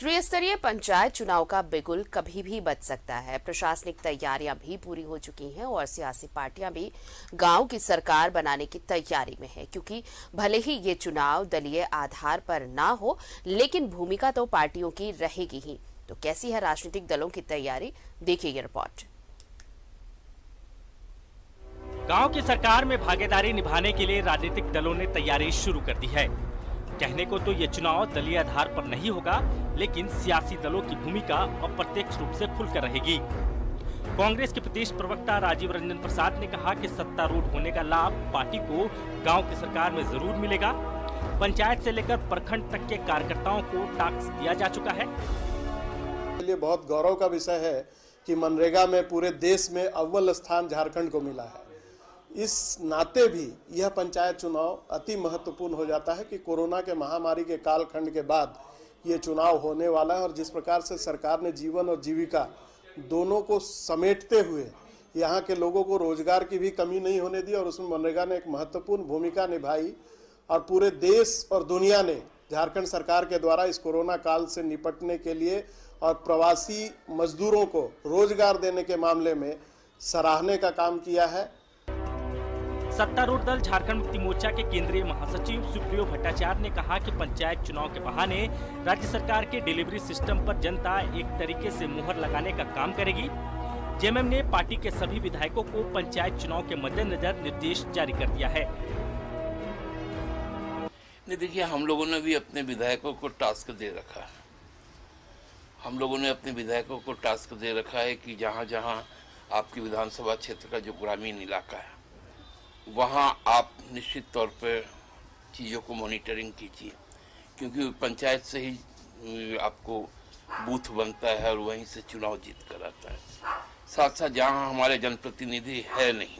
त्रिस्तरीय पंचायत चुनाव का बिगुल कभी भी बच सकता है। प्रशासनिक तैयारियां भी पूरी हो चुकी हैं और सियासी पार्टियां भी गांव की सरकार बनाने की तैयारी में हैं, क्योंकि भले ही ये चुनाव दलीय आधार पर ना हो लेकिन भूमिका तो पार्टियों की रहेगी ही। तो कैसी है राजनीतिक दलों की तैयारी, देखिए ये रिपोर्ट। गाँव की सरकार में भागीदारी निभाने के लिए राजनीतिक दलों ने तैयारी शुरू कर दी है। कहने को तो ये चुनाव दलीय आधार पर नहीं होगा, लेकिन सियासी दलों की भूमिका अप्रत्यक्ष रूप से खुलकर रहेगी। कांग्रेस के प्रदेश प्रवक्ता राजीव रंजन प्रसाद ने कहा कि सत्तारूढ़ होने का लाभ पार्टी को गांव की सरकार में जरूर मिलेगा। पंचायत से लेकर प्रखंड तक के कार्यकर्ताओं को टास्क दिया जा चुका है। लिए बहुत गौरव का विषय है कि मनरेगा में पूरे देश में अव्वल स्थान झारखण्ड को मिला है। इस नाते भी यह पंचायत चुनाव अति महत्वपूर्ण हो जाता है कि कोरोना के महामारी के कालखंड के बाद ये चुनाव होने वाला है और जिस प्रकार से सरकार ने जीवन और जीविका दोनों को समेटते हुए यहाँ के लोगों को रोजगार की भी कमी नहीं होने दी और उसमें मनरेगा ने एक महत्वपूर्ण भूमिका निभाई और पूरे देश और दुनिया ने झारखंड सरकार के द्वारा इस कोरोना काल से निपटने के लिए और प्रवासी मजदूरों को रोजगार देने के मामले में सराहने का काम किया है। सत्तारूढ़ दल झारखंड मुक्ति मोर्चा के केंद्रीय महासचिव सुप्रियो भट्टाचार्य ने कहा कि पंचायत चुनाव के बहाने राज्य सरकार के डिलीवरी सिस्टम पर जनता एक तरीके से मुहर लगाने का काम करेगी। जेएमएम ने पार्टी के सभी विधायकों को पंचायत चुनाव के मद्देनजर निर्देश जारी कर दिया है। देखिए, हम लोगों ने भी अपने विधायकों को टास्क दे रखा है। कि जहाँ जहाँ आपकी विधानसभा क्षेत्र का जो ग्रामीण इलाका है वहाँ आप निश्चित तौर पर चीज़ों को मॉनिटरिंग कीजिए, क्योंकि पंचायत से ही आपको बूथ बनता है और वहीं से चुनाव जीत कर आता है। साथ साथ जहाँ हमारे जनप्रतिनिधि है नहीं,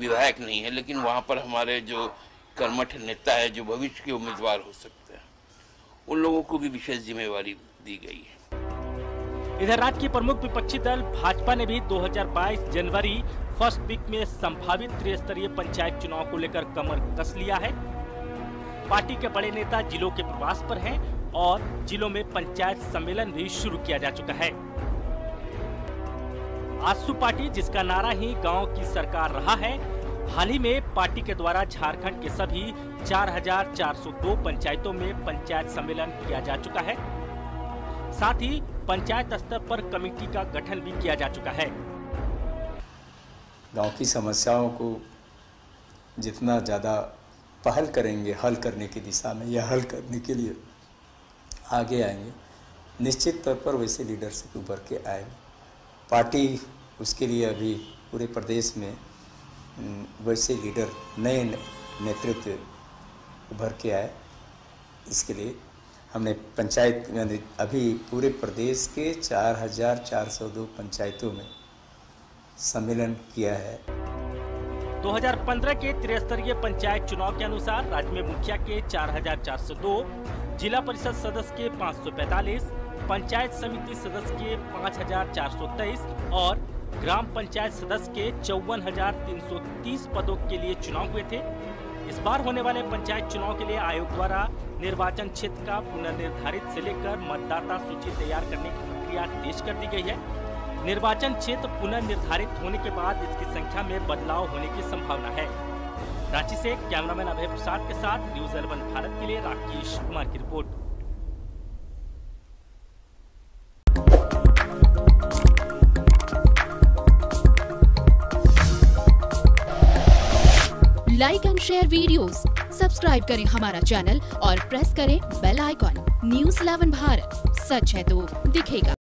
विधायक नहीं है, लेकिन वहाँ पर हमारे जो कर्मठ नेता है जो भविष्य के उम्मीदवार हो सकते हैं, उन लोगों को भी विशेष जिम्मेवारी दी गई है। इधर राज्य के प्रमुख विपक्षी दल भाजपा ने भी 2022 जनवरी फर्स्ट वीक में संभावित त्रिस्तरीय पंचायत चुनाव को लेकर कमर कस लिया है। पार्टी के बड़े नेता जिलों के प्रवास पर हैं और जिलों में पंचायत सम्मेलन भी शुरू किया जा चुका है। आशु पार्टी, जिसका नारा ही गांव की सरकार रहा है, हाल ही में पार्टी के द्वारा झारखंड के सभी 4402 पंचायतों में पंचायत सम्मेलन किया जा चुका है। साथ ही पंचायत स्तर पर कमेटी का गठन भी किया जा चुका है। गांव की समस्याओं को जितना ज़्यादा पहल करेंगे हल करने की दिशा में या हल करने के लिए आगे आएंगे, निश्चित तौर पर वैसे लीडरशिप उभर के आएगी। पार्टी उसके लिए अभी पूरे प्रदेश में वैसे लीडर, नए नेतृत्व उभर के आए, इसके लिए हमने पंचायत अभी पूरे प्रदेश के 4402 पंचायतों में सम्मेलन किया है। 2015 के त्रिस्तरीय पंचायत चुनाव के अनुसार राज्य में मुखिया के 4402, जिला परिषद सदस्य के 545, पंचायत समिति सदस्य के 5423 और ग्राम पंचायत सदस्य के 54,330 पदों के लिए चुनाव हुए थे। इस बार होने वाले पंचायत चुनाव के लिए आयोग द्वारा निर्वाचन क्षेत्र का पुनर्निर्धारित से लेकर मतदाता सूची तैयार करने की प्रक्रिया तेज कर दी गई है। निर्वाचन क्षेत्र पुनर्निर्धारित होने के बाद इसकी संख्या में बदलाव होने की संभावना है। रांची से कैमरामैन अभय प्रसाद के साथ न्यूज़ 11 भारत के लिए राकेश कुमार की report. Like and share videos, subscribe करें हमारा चैनल और प्रेस करें बेल आइकॉन। न्यूज़ 11 भारत, सच है तो दिखेगा।